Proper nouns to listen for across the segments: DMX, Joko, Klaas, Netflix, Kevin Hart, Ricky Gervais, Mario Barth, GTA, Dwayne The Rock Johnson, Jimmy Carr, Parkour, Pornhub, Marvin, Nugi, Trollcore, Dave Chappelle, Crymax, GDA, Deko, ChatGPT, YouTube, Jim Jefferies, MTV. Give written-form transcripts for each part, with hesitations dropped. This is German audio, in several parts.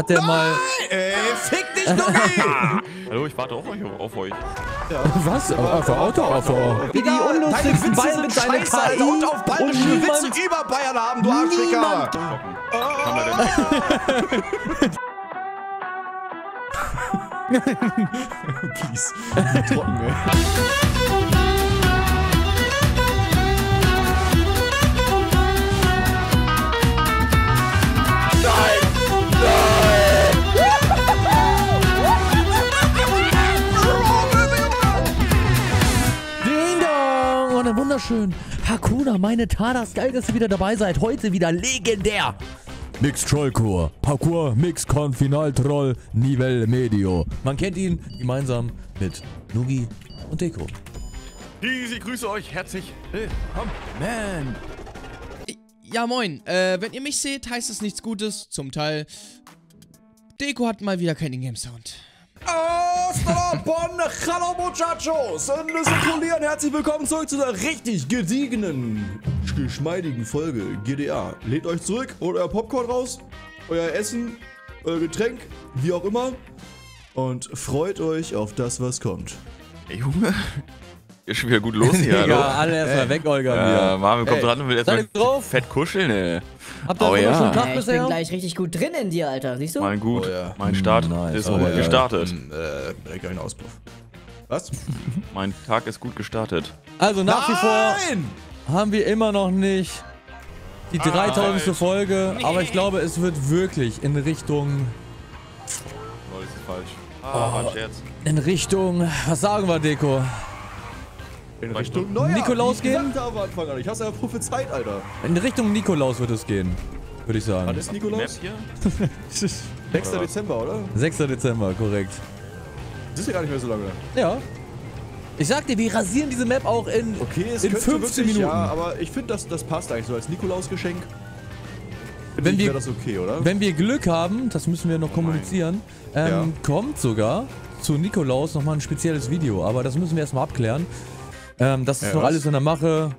hat er mal... Ey, fick dich, Nugi! Hallo, ich warte auf euch. Ja. Was? Auto. Wie die unlustigsten Bayern mit deiner KI und auf bayerische Witze über Bayern haben, du Arschficker! Peace. Trocken, wunderschön. Hakuna, meine Tadas, geil, dass ihr wieder dabei seid. Heute wieder legendär. Mix Trollcore, Parkour, Mix Con, Final Troll, Nivel Medio. Man kennt ihn gemeinsam mit Nugi und Deko. Diese grüße euch herzlich willkommen. Man. Ja, moin. Wenn ihr mich seht, heißt es nichts Gutes. Zum Teil. Deko hat mal wieder keinen In-Game-Sound. Hasta Bonn, hallo Muchachos, und herzlich willkommen zurück zu der richtig gediegenen, geschmeidigen Folge GDA. Lehnt euch zurück, holt euer Popcorn raus, euer Essen, euer Getränk, wie auch immer, und freut euch auf das, was kommt. Ey, Junge, ist schon wieder gut los hier. Ja, alle erstmal weg, Olga. Ja, Marvin kommt dran und will erstmal fett kuscheln, ey. Habt ihr schon Tag bisher? Ich bin gleich richtig gut drin in dir, Alter. Siehst du? Mein gut, mein Start ist gut gestartet. Kein Auspuff. Was? Mein Tag ist gut gestartet. Also nach wie vor haben wir immer noch nicht die 3000. Folge, aber ich glaube, es wird wirklich in Richtung... Oh, das ist falsch. Ah, mein Scherz. In Richtung... Was sagen wir, Deko? In Richtung Nikolaus gehen? Ich hasse ja prophezeit, Alter. In Richtung Nikolaus wird es gehen, würde ich sagen. Was ist Nikolaus? 6. Dezember, oder? 6. Dezember, korrekt. Das ist ja gar nicht mehr so lange. Ja. Ich sag dir, wir rasieren diese Map auch in, okay, es in 15 wirklich, Minuten. Ja, aber ich finde, das passt eigentlich so als Nikolausgeschenk. Wenn wir das okay, oder? Wenn wir Glück haben, das müssen wir noch kommunizieren, kommt sogar zu Nikolaus nochmal ein spezielles Video. Aber das müssen wir erstmal abklären. Das ist noch alles in der Mache,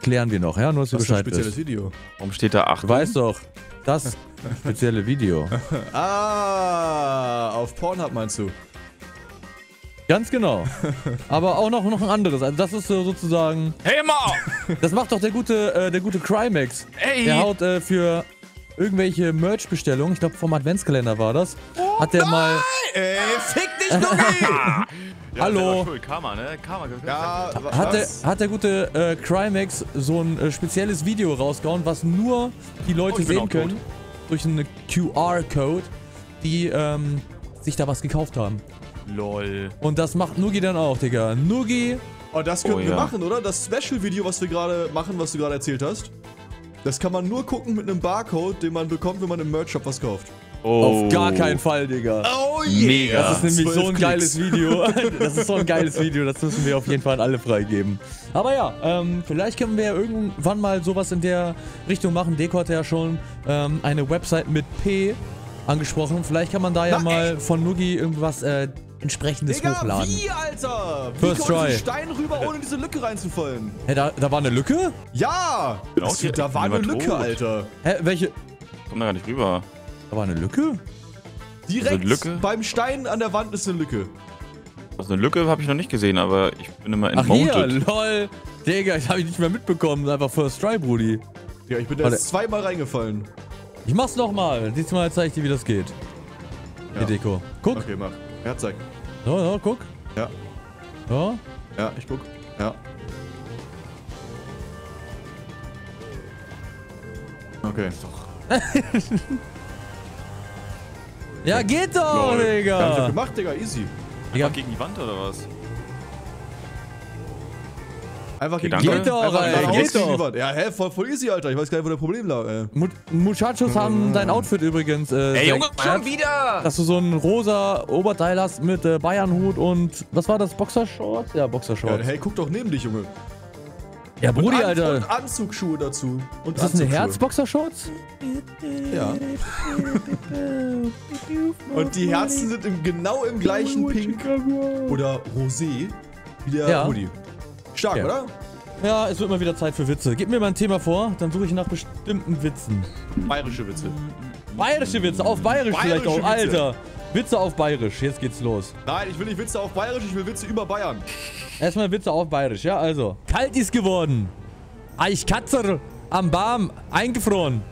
klären wir noch, ja? Nur, dass du Bescheid bist. Das ist ein spezielles Video. Warum steht da 8? Du weißt doch, das spezielle Video. Ah, auf Pornhub meinst du? Ganz genau. Aber auch noch ein anderes. Also das ist so sozusagen... Hey, Mann! Das macht doch der gute Crymax. Ey! Der haut für irgendwelche Merch-Bestellungen, ich glaube vom Adventskalender war das, hat der mal... Ey, fick dich, Nugi! Ja, hallo! Cool. Karma, ne? Karma. Ja, hat der gute Crymax so ein spezielles Video rausgehauen, was nur die Leute sehen können, durch einen QR-Code, die sich da was gekauft haben. Lol. Und das macht Nugi dann auch, Digga. Nugi! Oh, das können wir machen, oder? Das Special-Video, was wir gerade machen, was du gerade erzählt hast, das kann man nur gucken mit einem Barcode, den man bekommt, wenn man im Merch-Shop was kauft. Oh. Auf gar keinen Fall, Digga. Oh yeah. Mega. Das ist nämlich so ein geiles Video. Das ist so ein geiles Video. Das müssen wir auf jeden Fall an alle freigeben. Aber ja, vielleicht können wir ja irgendwann mal sowas in der Richtung machen. Deko hat ja schon eine Website mit P angesprochen. Vielleicht kann man da mal von Nugi irgendwas entsprechendes hochladen. Wie, Alter? Wie kommt diesen Stein rüber, ohne diese Lücke reinzufallen? Hä, da war eine Lücke? Ja. Da war eine Lücke, Alter. Hä, welche? Komm da gar nicht rüber. Da war eine Lücke? Direkt beim Stein an der Wand ist eine Lücke. Also eine Lücke habe ich noch nicht gesehen, aber ich bin immer entmounted. Ach hier, lol. Digga, das habe ich nicht mehr mitbekommen. Einfach First Try, Brudi. Ja, ich bin da jetzt zweimal reingefallen. Ich mach's nochmal. Diesmal zeige ich dir, wie das geht. Ja. Hier, Deko. Guck. Okay, mach. Ja, zeig. So, so, guck. Ja. So. Ja, ich guck. Ja. Okay. Ja, geht doch, Digga! Hab ich doch gemacht, Digga, easy. Einfach gegen die Wand, oder was? Einfach gegen die Wand. Geht doch, Alter, geht doch. Ja, hä, voll easy, Alter. Ich weiß gar nicht, wo der Problem lag, ey. Muchachos haben dein Outfit übrigens, ey, Junge, schon wieder! Dass du so ein rosa Oberteil hast mit Bayernhut und... Was war das? Boxershorts? Ja, Boxershorts. Ja, hey, guck doch neben dich, Junge. Ja, Brudi, Alter. Und Anzugsschuhe dazu. Und ist das eine Herzboxershorts? Ja. Und die Herzen sind genau im gleichen Pink oder Rosé wie der Brudi. Stark, oder? Ja, es wird mal wieder Zeit für Witze. Gib mir mal ein Thema vor, dann suche ich nach bestimmten Witzen. Bayerische Witze. Bayerische Witze, auf Bayerisch bayerische vielleicht auch, Witze. Alter. Witze auf Bayerisch, jetzt geht's los. Nein, ich will nicht Witze auf Bayerisch, ich will Witze über Bayern. Erstmal Witze auf Bayerisch, ja, also. Kalt ist geworden. Eichkatzer am Baum, eingefroren.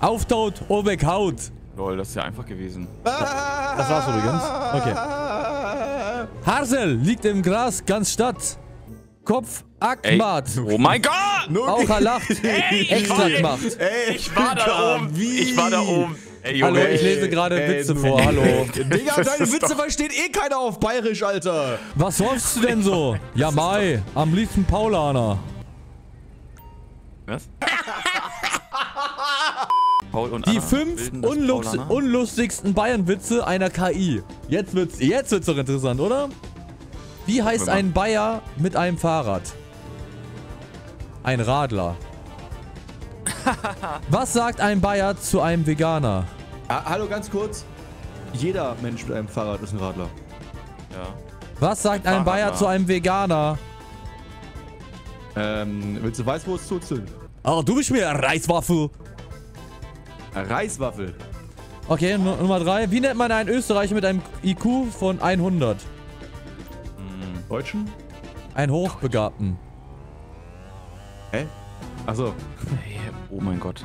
Auftaut, Obeck haut. Lol, das ist ja einfach gewesen. Das war's übrigens. Okay. Harsel liegt im Gras, ganz Stadt. Kopf, Aktbart. Oh mein Gott! Nugi. Auch er lacht. Ey, extra gemacht. Ey, ich war da oben. Ich war da oben. Ey, Junge, hallo, ich lese gerade Witze vor, hallo. Digga, deine Witze versteht eh keiner auf Bayerisch, Alter. Was sollst du denn so? Ja, Mai, am liebsten Paulaner. Was? Paul und die 5 unlustigsten Bayern-Witze einer KI. Jetzt wird's doch interessant, oder? Wie heißt ein Bayer mit einem Fahrrad? Ein Radler. Was sagt ein Bayer zu einem Veganer? Hallo, ganz kurz. Jeder Mensch mit einem Fahrrad ist ein Radler. Ja. Was sagt ein Bayer zu einem Veganer? Willst du Weißwurst zuzeln? Oh, du bist mir Reiswaffel. Reiswaffel. Okay, Nummer 3. Wie nennt man einen Österreicher mit einem IQ von 100? Deutschen? Einen Hochbegabten. Hä? Achso. Oh mein Gott.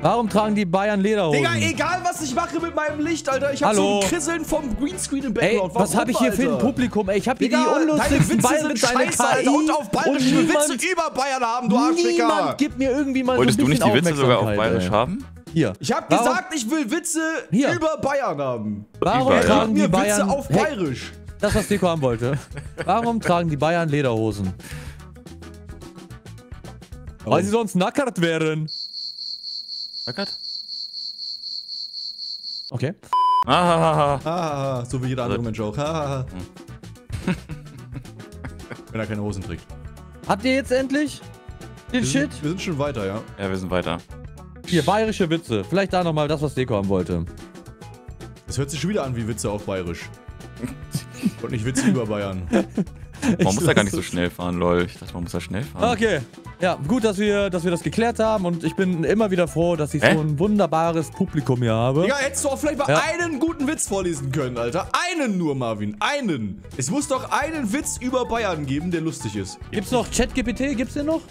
Warum tragen die Bayern Lederhosen? Digga, egal was ich mache mit meinem Licht, Alter. Ich hab so ein Krisseln vom Greenscreen im Background. Ey, was hab ich hier für ein Publikum, ey? Ich hab hier die unlustigsten Bayern mit deiner KI. Alter, und auf bayerische Witze über Bayern haben, du Arschficker. Niemand gibt mir irgendwie mal so ein bisschen Aufmerksamkeit. Wolltest du nicht die Witze sogar auf bayerisch haben? Hier. Ich hab gesagt, ich will Witze über Bayern haben. Warum tragen die Bayern Witze auf bayerisch? Das, was Deko haben wollte. Warum tragen die Bayern Lederhosen? Weil sie sonst nackert wären. Nackert? Okay. Ah, so wie jeder andere Mensch auch. Wenn er keine Hosen trägt. Habt ihr jetzt endlich den Shit? Wir sind schon weiter, ja. Ja, wir sind weiter. Hier, bayerische Witze. Vielleicht da nochmal das, was Deko haben wollte. Das hört sich schon wieder an wie Witze auf bayerisch. Und nicht Witze über Bayern. Man muss ja gar nicht so schnell fahren, lol. Ich dachte, man muss ja schnell fahren. Okay. Ja, gut, dass wir das geklärt haben. Und ich bin immer wieder froh, dass ich so ein wunderbares Publikum hier habe. Digga, hättest du auch vielleicht mal einen guten Witz vorlesen können, Alter. Einen nur, Marvin. Einen. Es muss doch einen Witz über Bayern geben, der lustig ist. Gibt's noch ChatGPT? Gibt's den noch?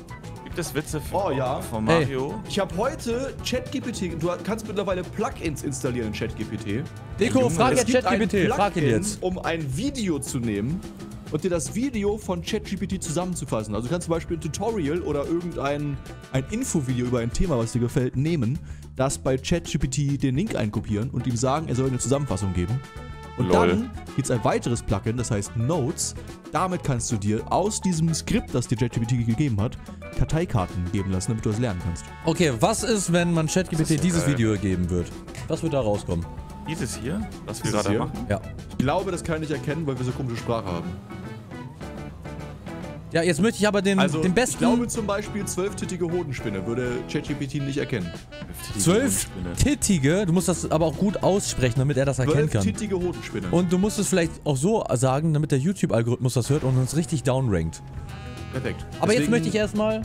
Gibt es Witze von Mario? Hey. Ich habe heute ChatGPT. Du kannst mittlerweile Plugins installieren in ChatGPT. Deko, frag jetzt ChatGPT. Frag ihn jetzt. Um ein Video zu nehmen und dir das Video von ChatGPT zusammenzufassen. Also du kannst zum Beispiel ein Tutorial oder ein Infovideo über ein Thema, was dir gefällt, nehmen, das bei ChatGPT den Link einkopieren und ihm sagen, er soll eine Zusammenfassung geben. Und dann gibt es ein weiteres Plugin, das heißt Notes. Damit kannst du dir aus diesem Skript, das dir ChatGPT gegeben hat, Karteikarten geben lassen, damit du es lernen kannst. Okay, was ist, wenn man ChatGPT dieses Video geben wird? Was wird da rauskommen? Dieses hier, was wir gerade machen? Ja. Ich glaube, das kann ich erkennen, weil wir so komische Sprache haben. Ja, jetzt möchte ich aber den besten... Ich glaube zum Beispiel 12-tittige Hodenspinne würde ChatGPT nicht erkennen. 12-tittige? Du musst das aber auch gut aussprechen, damit er das erkennen kann. 12-tittige Hodenspinne. Und du musst es vielleicht auch so sagen, damit der YouTube-Algorithmus das hört und uns richtig downrankt. Perfekt. Aber deswegen, jetzt möchte ich erstmal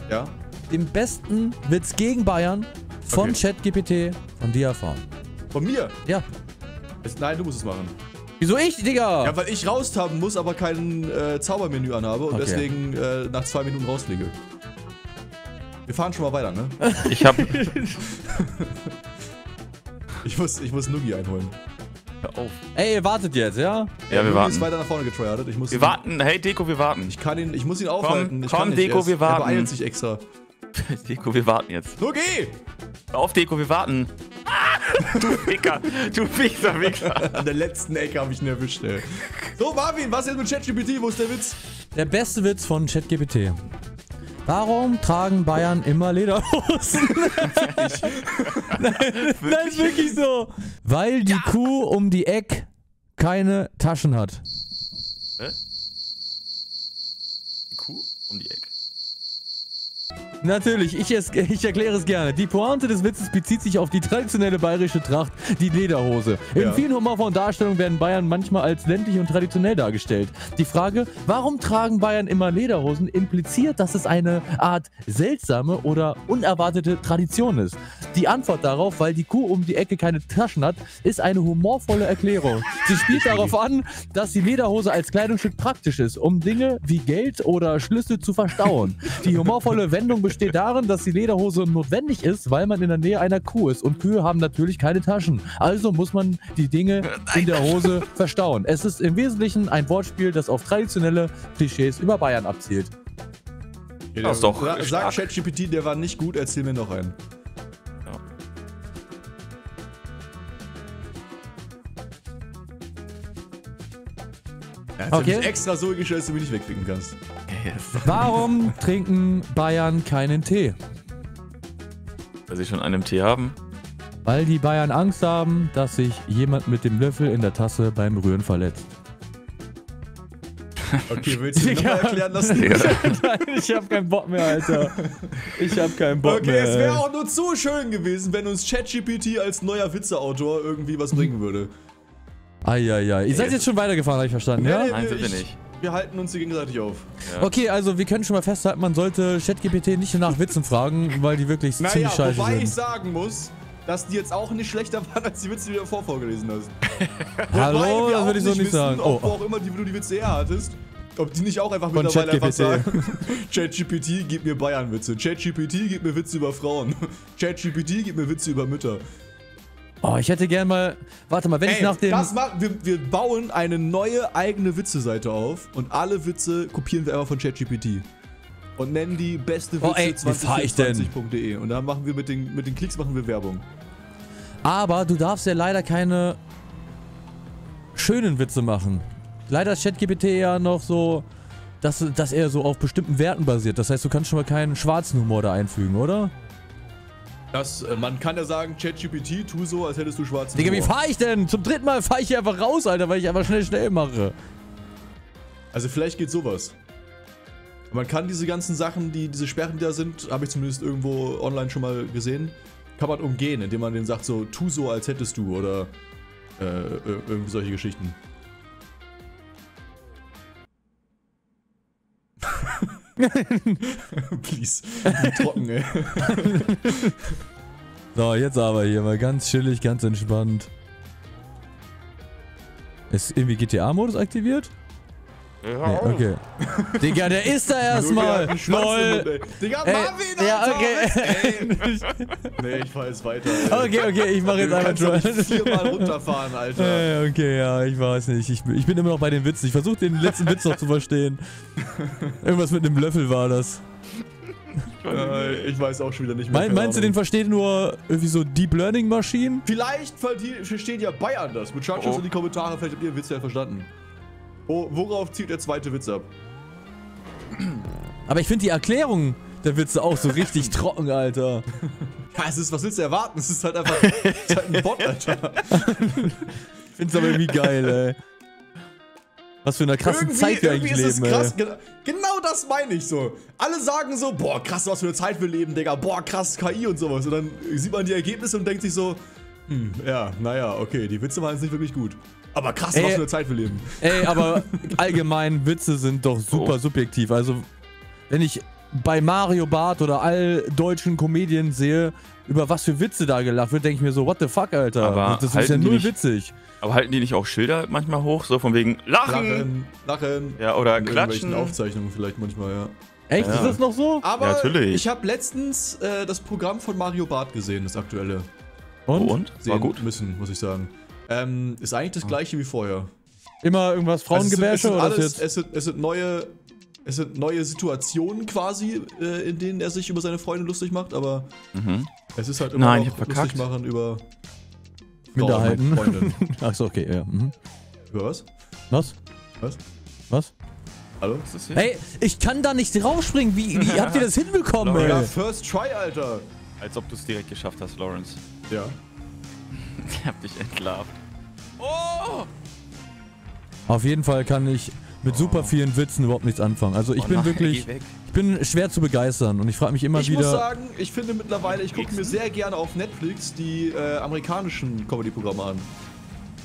den besten Witz gegen Bayern von ChatGPT von dir erfahren. Von mir? Ja. Nein, du musst es machen. Wieso ich, Digga? Ja, weil ich raustappen muss, aber kein Zaubermenü anhabe und deswegen nach 2 Minuten rausfliege. Wir fahren schon mal weiter, ne? Ich hab... ich muss Nugi einholen. Hör auf. Ey, ihr wartet jetzt, ja? Ja, wir warten. Nugi ist weiter nach vorne getryhardet. Wir warten. Hey, Deko, wir warten. Ich muss ihn aufhalten. Komm, Deko, wir warten. Er beeilt sich extra. Deko, wir warten jetzt. Nugi! Hör auf, Deko, wir warten. Du Ficker, du Wichser. An der letzten Ecke habe ich ihn erwischt, ey. So, Marvin, was ist mit ChatGPT? Wo ist der Witz? Der beste Witz von ChatGPT. Warum tragen Bayern immer Lederhosen? Nein, ist wirklich so. Weil die Kuh um die Ecke keine Taschen hat. Hä? Die Kuh um die Ecke. Natürlich, ich erkläre es gerne. Die Pointe des Witzes bezieht sich auf die traditionelle bayerische Tracht, die Lederhose. In vielen humorvollen Darstellungen werden Bayern manchmal als ländlich und traditionell dargestellt. Die Frage, warum tragen Bayern immer Lederhosen, impliziert, dass es eine Art seltsame oder unerwartete Tradition ist. Die Antwort darauf, weil die Kuh um die Ecke keine Taschen hat, ist eine humorvolle Erklärung. Sie spielt darauf an, dass die Lederhose als Kleidungsstück praktisch ist, um Dinge wie Geld oder Schlüssel zu verstauen. Die humorvolle Wendung besteht darin, dass die Lederhose notwendig ist, weil man in der Nähe einer Kuh ist und Kühe haben natürlich keine Taschen. Also muss man die Dinge in der Hose verstauen. Es ist im Wesentlichen ein Wortspiel, das auf traditionelle Klischees über Bayern abzielt. Ja, das ist doch stark. Sag ChatGPT, der war nicht gut, erzähl mir noch einen. Okay. Extra so gestellt, dass du mich nicht wegpicken kannst. Yes. Warum trinken Bayern keinen Tee? Weil sie schon einen Tee haben. Weil die Bayern Angst haben, dass sich jemand mit dem Löffel in der Tasse beim Rühren verletzt. Okay, willst du mir nochmal erklären lassen? Ja. Nein, ich hab keinen Bock mehr, Alter. Ich hab keinen Bock mehr. Okay, es wäre auch nur zu schön gewesen, wenn uns ChatGPT als neuer Witzeautor irgendwie was bringen würde. Eieiei. Ihr seid jetzt schon weitergefahren, habe ich verstanden, ja? Nein, sind wir nicht. Wir halten uns hier gegenseitig auf. Ja. Okay, also wir können schon mal festhalten, man sollte ChatGPT nicht nach Witzen fragen, weil die wirklich ziemlich scheiße sind. Wobei ich sagen muss, dass die jetzt auch nicht schlechter waren, als die Witze, die du davor vorgelesen hast. Hallo, das würde ich so nicht sagen. Ob auch immer, wo du die Witze her hattest, ob die nicht auch einfach mittlerweile einfach sagen, ChatGPT gibt mir Bayern-Witze, ChatGPT gibt mir Witze über Frauen, ChatGPT gibt mir Witze über Mütter. Oh, ich hätte gern mal... Warte mal, wenn ich nach dem... Wir bauen eine neue eigene Witze-Seite auf und alle Witze kopieren wir einfach von ChatGPT. Und nennen die beste Witze 2024.de und dann machen wir mit den Klicks machen wir Werbung. Aber du darfst ja leider keine schönen Witze machen. Leider ist ChatGPT ja noch so, dass er so auf bestimmten Werten basiert. Das heißt, du kannst schon mal keinen schwarzen Humor da einfügen, oder? Man kann ja sagen, ChatGPT, tu so, als hättest du schwarzen Humor. Digga, wie fahr ich denn? Zum dritten Mal fahr ich hier einfach raus, Alter, weil ich einfach schnell mache. Also vielleicht geht sowas. Man kann diese ganzen Sachen, diese Sperren, die da sind, habe ich zumindest irgendwo online schon mal gesehen, kann man umgehen, indem man denen sagt so, tu so, als hättest du oder irgendwie solche Geschichten. Please. Trocken, ey. So, jetzt aber hier mal ganz chillig, ganz entspannt. Ist irgendwie GTA-Modus aktiviert? Ja. Nee, okay. Digga, der ist da erstmal. LOL. Digga, Marvin, Alter. Okay. Nee, ich fahr jetzt weiter. Ey. Okay, ich mach jetzt einfach Troll. Viermal runterfahren, Alter. Hey, okay, ja, ich weiß nicht. Ich bin immer noch bei den Witzen. Ich versuche den letzten Witz noch zu verstehen. Irgendwas mit einem Löffel war das. Ich weiß auch schon wieder nicht mehr. Meinst du, den versteht nur irgendwie so Deep Learning Maschinen? Vielleicht versteht ja Bayern das. Mit Schreibt's in die Kommentare, vielleicht habt ihr den Witz ja verstanden. Worauf zieht der zweite Witz ab? Aber ich finde die Erklärung der Witze auch so richtig trocken, Alter. Ja, was willst du erwarten? Es ist halt einfach ein Bot, Alter. Ich finde es aber irgendwie geil, ey. Was für eine krasse Zeit wir eigentlich leben, krass, ey. Genau das meine ich so. Alle sagen so, boah, krass, was für eine Zeit wir leben, Digga. Boah, krass, KI und sowas. Und dann sieht man die Ergebnisse und denkt sich so, ja, naja, okay, die Witze waren jetzt nicht wirklich gut. Aber krass, was für eine Zeit wir leben. Ey, aber allgemein Witze sind doch super subjektiv. Also, wenn ich bei Mario Barth oder all deutschen Comedians sehe, über was für Witze da gelacht wird, denke ich mir so, what the fuck, Alter. Aber das ist ja null witzig. Aber halten die nicht auch Schilder manchmal hoch? So von wegen Lachen. Ja, oder klatschen. Aufzeichnungen vielleicht manchmal, ja. Echt? Ja. Ist das noch so? Aber ja, natürlich. Ich habe letztens das Programm von Mario Barth gesehen, das aktuelle. Und? War gut. Muss ich sagen. Ist eigentlich das gleiche wie vorher. Immer irgendwas Frauengebärsche oder jetzt? Es sind neue Situationen quasi, in denen er sich über seine Freunde lustig macht, aber es ist halt immer lustig machen über Minderheiten. Achso, okay, ja. Über was? Was? Hallo? Was ist das hier? Hey, ich kann da nicht rausspringen. Wie habt ihr das hinbekommen, ey? Ja, first try, Alter. Als ob du es direkt geschafft hast, Lawrence. Ja. Ich hab dich entlarvt. Oh! Auf jeden Fall kann ich mit super vielen Witzen überhaupt nichts anfangen. Also ich bin wirklich, ich bin schwer zu begeistern und ich frage mich immer wieder... Ich muss sagen, ich finde mittlerweile, ich gucke mir sehr gerne auf Netflix die amerikanischen Comedy-Programme an.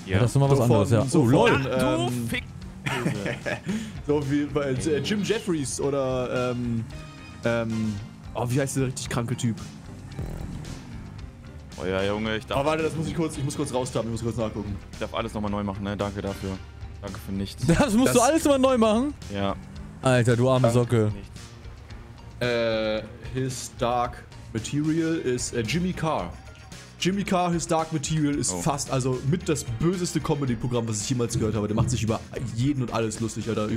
Ja, das ist nochmal was anderes, ja. So, LOL! Ach, du Fick! So wie bei Jim Jefferies oder oh, wie heißt der richtig kranke Typ? Oh ja, Junge, ich darf... Oh, warte, das muss ich muss kurz raustappen, ich muss kurz nachgucken. Ich darf alles nochmal neu machen, ne? Danke dafür. Danke für nichts. Das musst du alles nochmal neu machen? Ja. Alter, du arme Socke. His Dark Material ist Jimmy Carr. Jimmy Carr, His Dark Material ist fast, also mit das böseste Comedy-Programm, was ich jemals gehört habe. Der macht sich über jeden und alles lustig, Alter.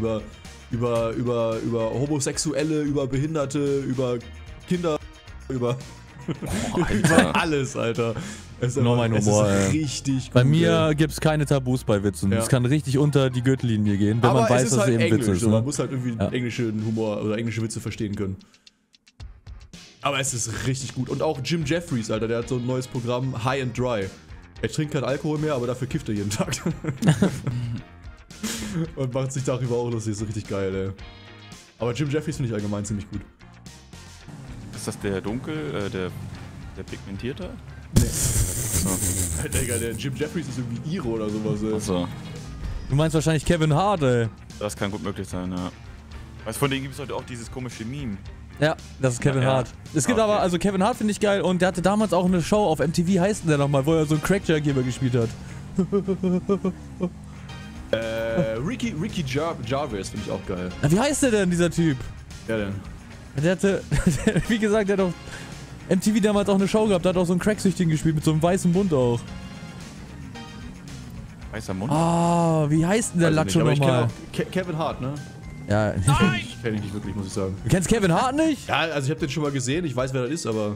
Über Homosexuelle, über Behinderte, über Kinder, über... Oh, Alter. Alles, Alter. Es ist genau mein Humor, ist richtig gut. Bei mir gibt es keine Tabus bei Witzen. Ja. Es kann richtig unter die Gürtellinie gehen, wenn aber man weiß, dass es halt eben Witz ist. Ne? Man muss halt irgendwie englischen Humor oder englische Witze verstehen können. Aber es ist richtig gut. Und auch Jim Jefferies, Alter, der hat so ein neues Programm, High and Dry. Er trinkt keinen Alkohol mehr, aber dafür kifft er jeden Tag. Und macht sich darüber auch lustig. Das ist richtig geil, ey. Aber Jim Jefferies finde ich allgemein ziemlich gut. Ist das der dunkel, der pigmentierte? Nee. So. Alter, egal, der Jim Jefferies ist irgendwie Iro oder sowas, ey. Achso. Du meinst wahrscheinlich Kevin Hart, ey. Das kann gut möglich sein, ja. Weißt du, von denen gibt es heute auch dieses komische Meme. Ja, das ist Kevin Hart. Es gibt aber, also Kevin Hart finde ich geil und der hatte damals auch eine Show auf MTV, heißt denn der nochmal, wo er so einen Crackjackeber gespielt hat. Ricky Gervais finde ich auch geil. Na, wie heißt der denn, dieser Typ? Ja, denn. Der hatte, wie gesagt, der hat auf MTV damals auch eine Show gehabt, da hat auch so einen Cracksüchtigen gespielt, mit so einem weißen Mund auch. Weißer Mund? Ah, wie heißt denn der Latscho nochmal? Kevin Hart, ne? Ja. Nein! Kenn ich nicht wirklich, muss ich sagen. Du kennst Kevin Hart nicht? Ja, also ich hab den schon mal gesehen, ich weiß, wer das ist, aber...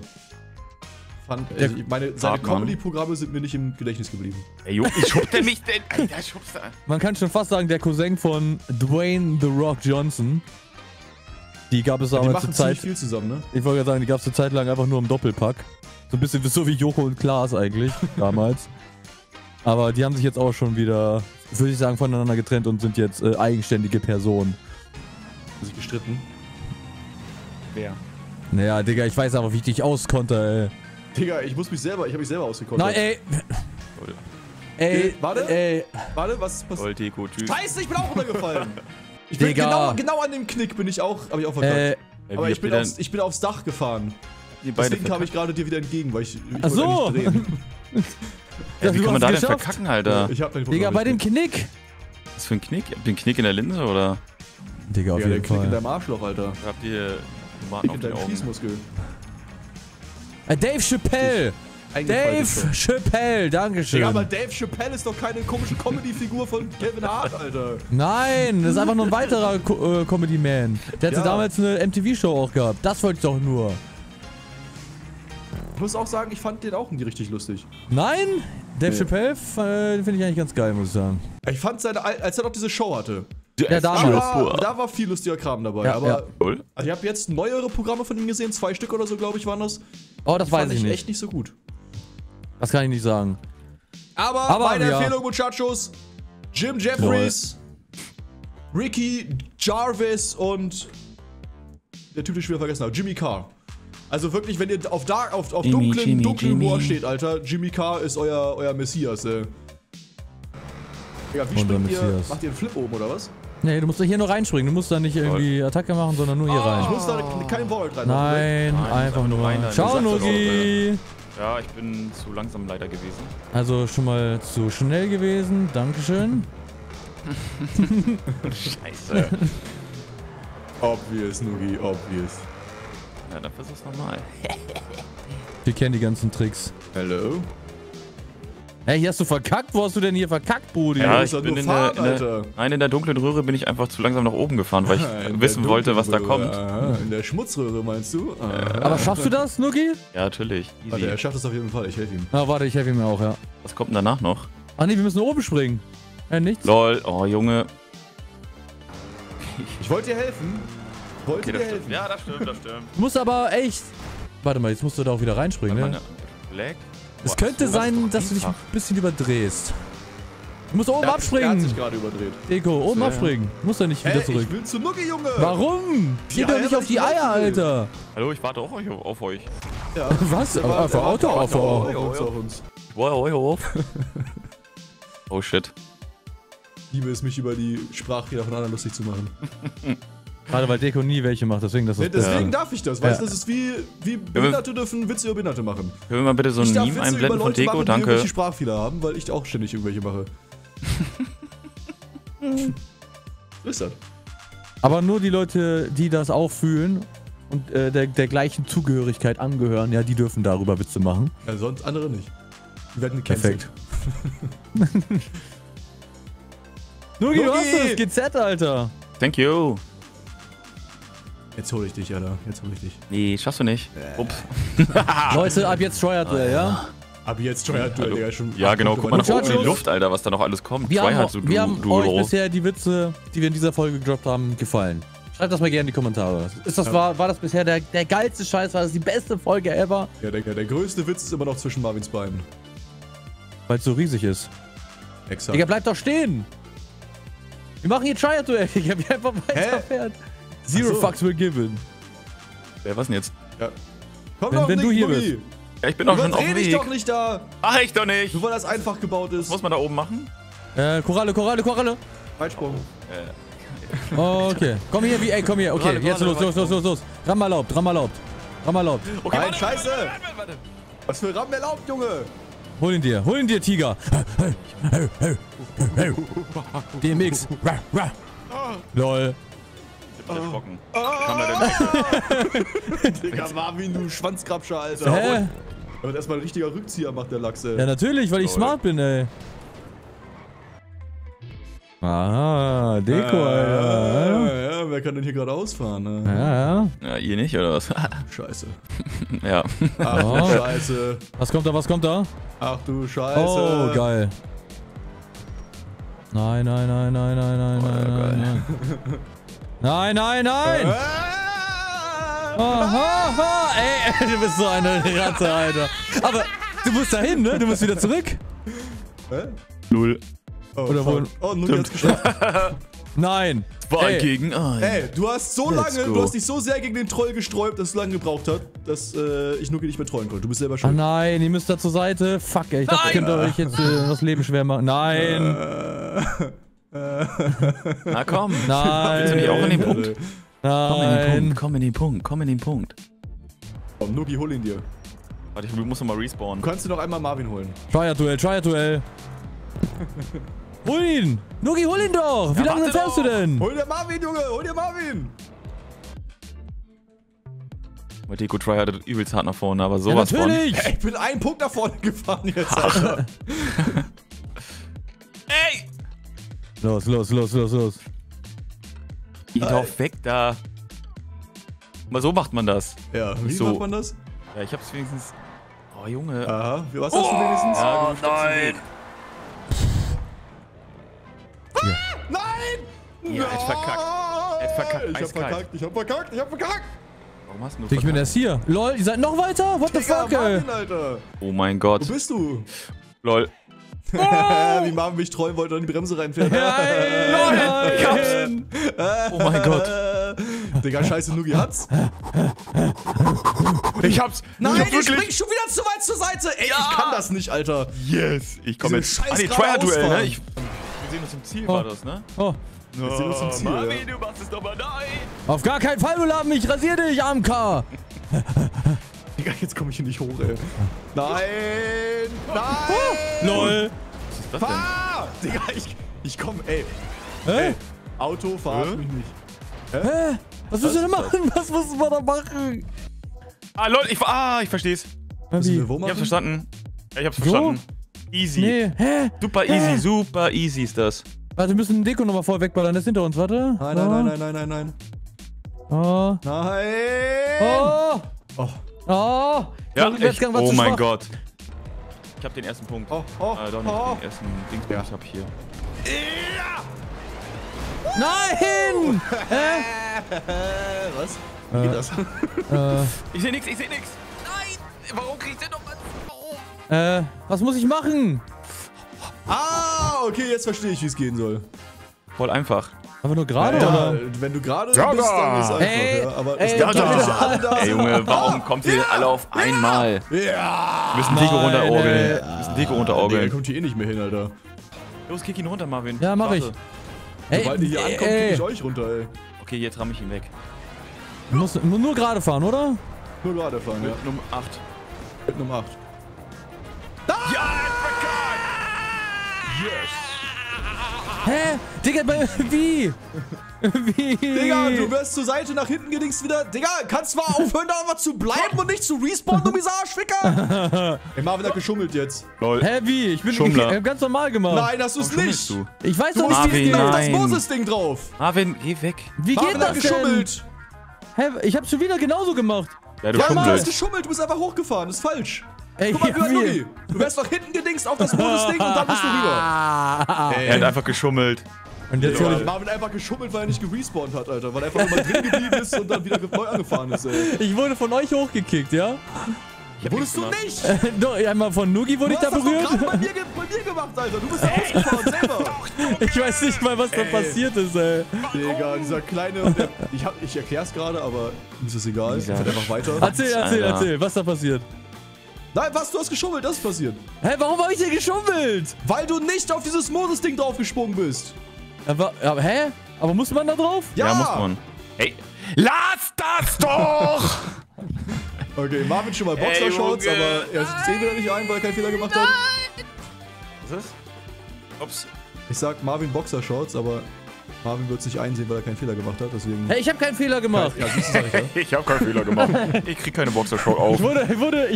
seine Comedy-Programme sind mir nicht im Gedächtnis geblieben. Ey, jo, ich schubte mich denn, Alter, schubste. Man kann schon fast sagen, der Cousin von Dwayne The Rock Johnson. Die gab es aber zur Zeit viel zusammen, ne? Ich wollte gerade sagen, die gab es zur Zeit lang einfach nur im Doppelpack. So ein bisschen so wie Joko und Klaas eigentlich damals. Aber die haben sich jetzt auch schon wieder, würde ich sagen, voneinander getrennt und sind jetzt eigenständige Personen. Haben sich gestritten? Wer? Naja, Digga, ich weiß aber, wie ich dich auskonter, ey. Digga, ich hab mich selber ausgekontert. Nein, ey. Ey, warte, was ist passiert? Scheiße, ich bin auch runtergefallen. Ich bin genau an dem Knick bin ich auch, hab ich auch verkackt. Aber ich bin aufs Dach gefahren. Deswegen kam ich gerade dir wieder entgegen, weil ich wollte nicht drehen. Wie kann man da denn verkacken, Alter? Ich hab den Digga, bei dem Knick! Was für ein Knick? Habt ihr den Knick in der Linse, oder? Digga, auf jeden Fall. Der Knick in deinem Arschloch, Alter. Habt ihr Tomaten auf den Augen? Schießmuskel. Dave Chappelle! Dave Chappelle, dankeschön. Ja, aber Dave Chappelle ist doch keine komische Comedy-Figur von Kevin Hart, Alter. Nein, das ist einfach nur ein weiterer Comedy-Man. Der hatte damals eine MTV-Show auch gehabt. Das wollte ich doch nur. Ich muss auch sagen, ich fand den auch nie richtig lustig. Nein? Dave Chappelle, den finde ich eigentlich ganz geil, muss ich sagen. Ich fand seine, als er noch diese Show hatte. Ja, da war viel lustiger Kram dabei, ja, aber Also ich habe jetzt neuere Programme von ihm gesehen, 2 Stück oder so, glaube ich, waren das. Oh, das weiß ich nicht. Echt nicht so gut. Das kann ich nicht sagen. Aber meine Empfehlung, Muchachos, Jim Jefferies, Ricky Gervais und der Typ, den ich wieder vergessen habe, Jimmy Carr. Also wirklich, wenn ihr auf dunklen Humor steht, Alter, Jimmy Carr ist euer Messias, ey. Digga, wie springt ihr? Macht ihr einen Flip oben, oder was? Nee, du musst doch hier nur reinspringen. Du musst da nicht irgendwie Attacke machen, sondern nur hier rein. Ich muss da kein Vault rein. Nein, einfach nur rein. Ciao, Nugi! Ja, ich bin zu langsam leider gewesen. Also schon mal zu schnell gewesen. Dankeschön. Scheiße. Obvious, Nugi, obvious. Ja, dann versuch's nochmal. Wir kennen die ganzen Tricks. Hello? Hey, hier hast du verkackt? Wo hast du denn hier verkackt, Brudi? Ja, ich bin in der dunklen Röhre bin ich einfach zu langsam nach oben gefahren, weil ich wissen wollte, was da kommt. Aha, in der Schmutzröhre, meinst du? Ja. Aber schaffst du das, Nugi? Ja, natürlich. Easy. Warte, er schafft es auf jeden Fall, ich helfe ihm. Ah, warte, ich helfe ihm auch, ja. Was kommt denn danach noch? Ach nee, wir müssen nach oben springen. Nichts. LOL, oh Junge. Ich wollte dir helfen. Wollte dir helfen. Ja, das stimmt, das stimmt. Du musst aber echt... Warte mal, jetzt musst du da auch wieder reinspringen, ne? Es könnte sein, dass du dich ein bisschen überdrehst. Du musst oben abspringen. Der hat sich gerade überdreht. Deko, oben abspringen. Du musst da nicht wieder zurück. Ich will zu Nugi, Junge. Warum? Geht doch nicht auf die Eier, Alter. Hallo, ich warte auch auf euch. Ja. Was? Auf Auto, auf uns. Wow. Oh shit. Ich liebe es, mich über die Sprachfehler von anderen lustig zu machen. Gerade weil Deko nie welche macht, deswegen das ist deswegen darf ich das, weißt du, das ist wie Behinderte dürfen Witze über Behinderte machen. Können wir mal bitte so ein Meme einblenden von Deko, danke. Ich irgendwelche Sprachfehler haben, weil ich auch ständig irgendwelche mache. Ist das. Aber nur die Leute, die das auch fühlen und der gleichen Zugehörigkeit angehören, ja, die dürfen darüber Witze machen. Ja, sonst andere nicht. Die werden gecancelt. Perfekt. Nugi, du hast es! GZ, Alter! Thank you! Jetzt hol ich dich, Alter. Jetzt hol ich dich. Nee, schaffst du nicht. Ups. Leute, ab jetzt Tryhard-Duell, ja? Ab jetzt Tryhard-Duell, Digga. Schon ja, genau. Guck mal nach oben in die Luft, Alter, was da noch alles kommt. Tryhard-Duell. Wir haben euch bisher die Witze, die wir in dieser Folge gedroppt haben, gefallen. Schreibt das mal gerne in die Kommentare. War das bisher der geilste Scheiß? War das die beste Folge ever? Ja, der größte Witz ist immer noch zwischen Marvins Beinen. Weil es so riesig ist. Exakt. Digga, bleib doch stehen! Wir machen hier Tryhard-Duell, Digga. Wir einfach weiterfährt. Zero fucks were given. Wer was denn jetzt? Ja. Komm wenn du hier bist. Ja, ich bin doch schon auf dem Weg. Doch nicht da. Ach, ich doch nicht. Nur weil das einfach gebaut ist. Was muss man da oben machen? Koralle. Weitsprung. Oh, okay. Komm hier, komm hier. Okay, Koralle, jetzt los. Ramm erlaubt. Okay, nein, scheiße. Warte. Was für Ramm erlaubt, Junge? Hol ihn dir, Tiger. DMX. Lol. Erschrocken. Digga, Marvin, du Schwanzkrabscher, Alter. Hä? Aber erstmal ein richtiger Rückzieher macht der Lachs, ey. Ja, natürlich, weil ich smart bin, ey. Aha, Deko, Alter. Ja, wer kann denn hier gerade ausfahren, ne? Ja, ihr nicht, oder was? Scheiße. Ja. Ach du Scheiße. Was kommt da? Ach du Scheiße. Oh, geil. Nein. Nein! Ey, du bist so eine Ratte, Alter. Aber du musst da hin, ne? Du musst wieder zurück. Hä? Null. Oh, oder wohl. Oh, Null hat's geschafft. Nein. War gegen einen. Ey, du hast dich so sehr gegen den Troll gesträubt, dass es lange gebraucht hat, dass ich Nugi nicht mehr trollen konnte. Du bist selber schuld. Ah, nein, ihr müsst da zur Seite. Fuck, ey. Ich dachte, ihr könnt euch jetzt das Leben schwer machen. Nein. Na komm, nein. Willst du nicht auch in den Punkt? Nein. Komm in den Punkt. Oh, Nugi, hol ihn dir. Warte, ich muss nochmal respawnen. Du kannst dir noch einmal Marvin holen. Tryhard-Duell. Hol ihn! Nugi, hol ihn doch! Wie lange fährst du denn? Hol dir Marvin, Junge! Hol dir Marvin! Weil Deko tryhardet übelst hart nach vorne, aber sowas von. Natürlich! Von. Hey, ich bin einen Punkt nach vorne gefahren jetzt, Alter. Ey! Los. Geh doch weg da. Mal so macht man das. Ja, wie macht man das? Ja, ich hab's wenigstens. Oh, Junge. Aha, was hast du wenigstens? Ja, oh, nein. Ah, nein! Ja, hätt verkackt. Ich hab verkackt. Warum hast du verkackt? Ich bin erst hier. Lol, ihr seid noch weiter? What the fuck, ey? Oh mein Gott. Wo bist du? Lol. Oh. Wie Marvin mich trollen wollte und in die Bremse reinfährt. Nein. Oh mein Gott. Digga, scheiße, Nugi hat's. Ich hab's. Nein, ich spring schon wieder zu weit zur Seite. Ey, ich kann das nicht, Alter. Yes, ich komme jetzt. Ah, nee, Tryhard-Duell, ne? Wir sehen uns im Ziel, war das, ne? Oh. Wir sehen uns im Ziel. Marvin, du machst es doch mal nein. Auf gar keinen Fall, du laden mich. Rasier dich, AMK. Digga, jetzt komme ich hier nicht hoch, ey. Nein! Oh, lol! Was ist das denn? Fahr! Digga, ich komm, ey. Ey. Auto, fahr mich nicht. Hä? Was willst du denn machen? Was müssen wir da machen? Ah, lol, ich versteh's. Ich hab's verstanden. Easy. Nee. Hä? Super easy ist das. Warte, wir müssen den Deko nochmal voll wegballern. Der ist hinter uns, warte. Nein. Oh. Nein! Oh! Oh! Ja, oh mein Gott. Ich hab den ersten Punkt. Doch nicht den ersten Dings, den ich hab hier. Ja. Nein! Was? Wie geht das? Ich seh nix. Nein! Warum krieg ich denn noch was? Was muss ich machen? Ah, okay, jetzt verstehe ich, wie es gehen soll. Voll einfach. Aber nur gerade, ja, oder? Wenn du gerade bist, dann ist es einfach. Ey, ja. Aber ey, da. Ey, Junge, warum kommt ihr alle auf einmal? Ja. Müssen Deko runterorgeln. Müssen Deko runterorgeln. Der kommt hier eh nicht mehr hin, Alter. Los, kick ihn runter, Marvin. Ja, mach ich. Ey, sobald ihr hier ankommt, kick ich euch runter, ey. Okay, jetzt ramm ich ihn weg. Du musst nur gerade fahren, oder? Nur gerade fahren, ja. Mit Nummer 8. Mit Nummer 8. Ja, yes! Hä? Digga, wie? Digga, du wirst zur Seite nach hinten gedingst wieder. Digga, kannst du mal aufhören, da einfach zu bleiben und nicht zu respawnen, du Misar-Schwicker? Ey, Marvin hat geschummelt jetzt. Lol. Hä, wie? Ich bin ganz normal gemacht. Nein, hast du's nicht. Du? Ich weiß doch nicht, wie das Moses-Ding drauf. Marvin, geh weg. Wie geht das denn? Geschummelt. Hä, ich hab's schon wieder genauso gemacht. Ja, du hast geschummelt, du bist einfach hochgefahren, das ist falsch. Ey, guck mal, Nugi, du wärst doch hinten gedingst auf das Bonusding und dann bist du rüber. Ey. Er hat einfach geschummelt. Und jetzt hat Marvin einfach geschummelt, weil er nicht gerespawnt hat, Alter. Weil er einfach immer drin geblieben ist und dann wieder neu angefahren ist, ey. Ich wurde von euch hochgekickt, ja? Wurdest du nicht? Doch, einmal von Nugi wurde ich da berührt. Du hast das gerade bei mir gemacht, Alter. Du bist da rausgefahren, selber. Ich weiß nicht mal, was da passiert ist, ey. Digga, dieser kleine... Ich erklär's gerade, aber ist es egal. Ich fahre einfach weiter. Erzähl, was da passiert. Nein, was? Du hast geschummelt, das ist passiert. Hä, warum hab ich denn geschummelt? Weil du nicht auf dieses Modus-Ding draufgesprungen bist. Aber hä? Aber muss man da drauf? Ja, muss man. Hey, lass das doch! Okay, Marvin schon mal Boxershorts, aber er sieht wieder nicht ein, weil er keinen Fehler gemacht hat. Was ist? Ups. Ich sag Marvin Boxershorts, aber Marvin wird es nicht einsehen, weil er keinen Fehler gemacht hat, deswegen... Hey, ich hab keinen Fehler gemacht! Ja, siehst du das nicht, ja? Ich hab keinen Fehler gemacht. Ich krieg keine Boxershorts auf. Ich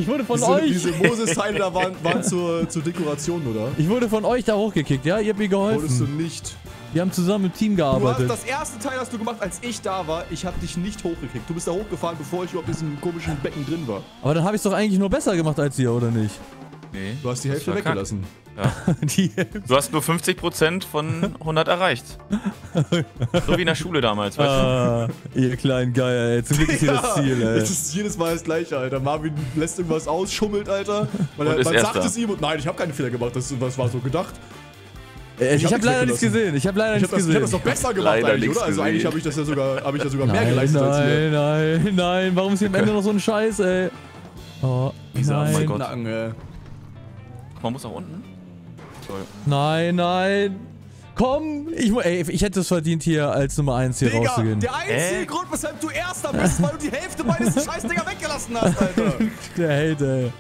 wurde von euch... Diese Moses-Teile da waren zur Dekoration, oder? Ich wurde von euch da hochgekickt, ja? Ihr habt mir geholfen. Wurdest du nicht. Wir haben zusammen im Team gearbeitet. Das erste Teil hast du gemacht, als ich da war. Ich hab dich nicht hochgekickt. Du bist da hochgefahren, bevor ich überhaupt in diesem komischen Becken drin war. Aber dann hab ich's doch eigentlich nur besser gemacht als ihr, oder nicht? Nee. Du hast die Hälfte weggelassen. Krank. Ja. Du hast nur 50% von 100 erreicht. So wie in der Schule damals, weißt du? Ihr kleinen Geier, ey. Zum Glück ist hier das Ziel, ey. Es ist jedes Mal das gleiche, Alter. Marvin lässt irgendwas aus, schummelt, Alter. Man sagt es ihm und nein, ich habe keinen Fehler gemacht. Das war so gedacht. Ich hab leider nichts gesehen. Ich hab das doch besser gemacht leider eigentlich, oder? Also eigentlich habe ich das ja sogar, mehr geleistet als hier. Nein. Warum ist hier am Ende noch so ein Scheiß, ey? Oh, mein Gott. Man muss nach unten. Nein. Komm, ich hätte es verdient, hier als Nummer 1 hier rauszugehen. Der einzige Grund, weshalb du Erster bist, weil du die Hälfte meines Scheißdinger weggelassen hast, Alter. Der Hate, ey.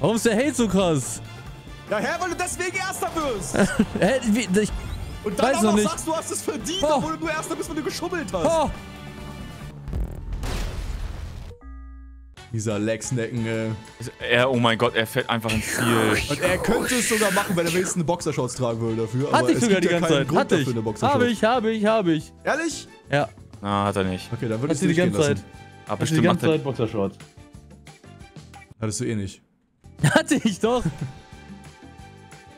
Warum ist der Hate so krass? Ja, weil du deswegen Erster wirst. Und dann auch noch sagst, du hast es verdient, obwohl du Erster bist, weil du geschummelt hast. Dieser Lecksnacken, ey. Oh mein Gott, er fällt einfach ins Ziel. Und er könnte es sogar machen, wenn er wenigstens eine Boxershorts tragen würde dafür. Hatte ich sogar die ganze Zeit. Hatte ich. Habe ich. Ehrlich? Ja. Ah, hat er nicht. Okay, dann würde ich es nicht gehen lassen. Aber bestimmt die ganze Zeit Boxershorts. Hattest du eh nicht. Hatte ich doch.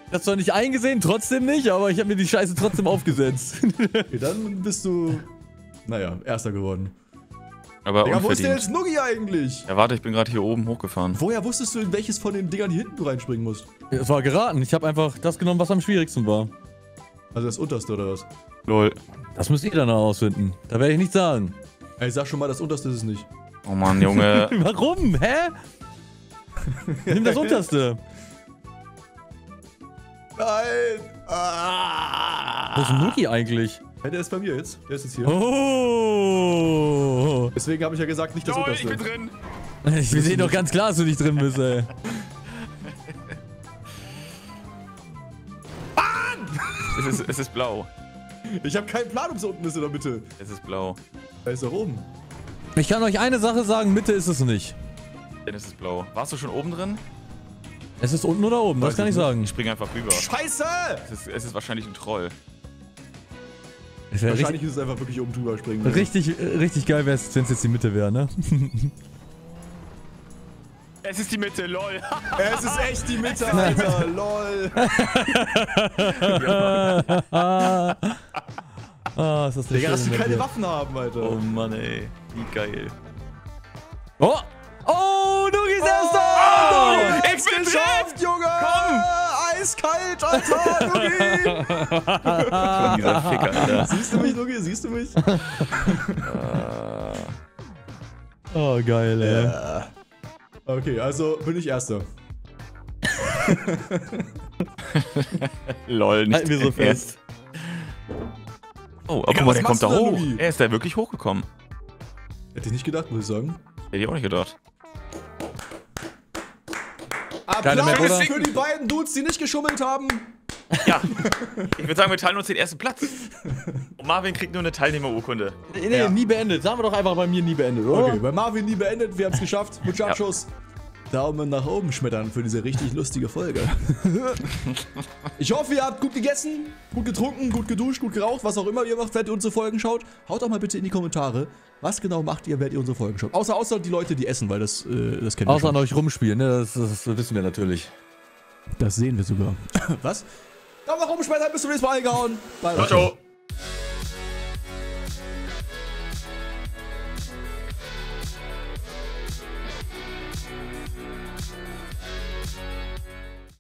Ich hab's zwar nicht eingesehen, trotzdem nicht, aber ich habe mir die Scheiße trotzdem aufgesetzt. Okay, dann bist du, naja, Erster geworden. Aber Digga, wo ist denn jetzt Nugi eigentlich? Ja, warte, ich bin gerade hier oben hochgefahren. Woher wusstest du, in welches von den Dingern hier hinten reinspringen musst? Es war geraten. Ich habe einfach das genommen, was am schwierigsten war. Also das unterste oder was? Lol. Das müsst ihr dann herausfinden. Da werde ich nichts sagen. Ey, sag schon mal, das unterste ist es nicht. Oh Mann, Junge. Warum? Hä? Nimm das unterste. Nein. Wo ist Nugi eigentlich? Hey, der ist bei mir jetzt. Der ist jetzt hier. Oh! Deswegen habe ich ja gesagt, nicht das Unterste. Ich bin drin. Wir sehen doch ganz klar, dass du nicht drin bist, ey. Es ist blau. Ich habe keinen Plan, ob es unten ist oder Mitte. Es ist blau. Da ist doch oben. Ich kann euch eine Sache sagen, Mitte ist es nicht. Denn es ist blau. Warst du schon oben drin? Es ist unten oder oben, das kann ich sagen. Ich spring einfach rüber. Scheiße! Es ist wahrscheinlich ein Troll. Wahrscheinlich ist es einfach wirklich oben drüber springen. Richtig geil wäre es, wenn es jetzt die Mitte wäre, ne? Es ist die Mitte, lol. Es ist echt die Mitte, Alter, lol. Ist das Digga, dass wir keine Waffen haben, Alter. Oh Mann, ey. Wie geil. Oh! Oh, du gehst erster! Ich bin geschafft, Junge! Komm! Eiskalt, Alter, Nugi! Dieser Ficker, Alter. Siehst du mich, Nugi? Siehst du mich? Oh, geil, ey. Yeah. Okay, also bin ich Erster. Lol, nicht halten wir so fest. Oh, guck mal, der kommt da hoch. Er ist da wirklich hochgekommen. Hätte ich nicht gedacht, muss ich sagen. Hätte ich auch nicht gedacht. Applaus für die beiden Dudes, die nicht geschummelt haben. Ja, ich würde sagen, wir teilen uns den ersten Platz. Und Marvin kriegt nur eine Teilnehmerurkunde. Nee, ja. Nie beendet. Sagen wir doch einfach bei mir nie beendet, oder? Okay, bei Marvin nie beendet. Wir haben es geschafft. Muchachos, ja. Daumen nach oben schmettern für diese richtig lustige Folge. Ich hoffe, ihr habt gut gegessen, gut getrunken, gut geduscht, gut geraucht, was auch immer ihr macht, wenn ihr unsere Folgen schaut. Haut doch mal bitte in die Kommentare, was genau macht ihr, wenn ihr unsere Folgen schaut. Außer die Leute, die essen, weil das kennen wir schon. Außer an euch rumspielen, ne? Das wissen wir natürlich. Das sehen wir sogar. Was? Daumen nach oben, bis zum nächsten Mal, gehauen. Bye, bye. Ciao, ciao.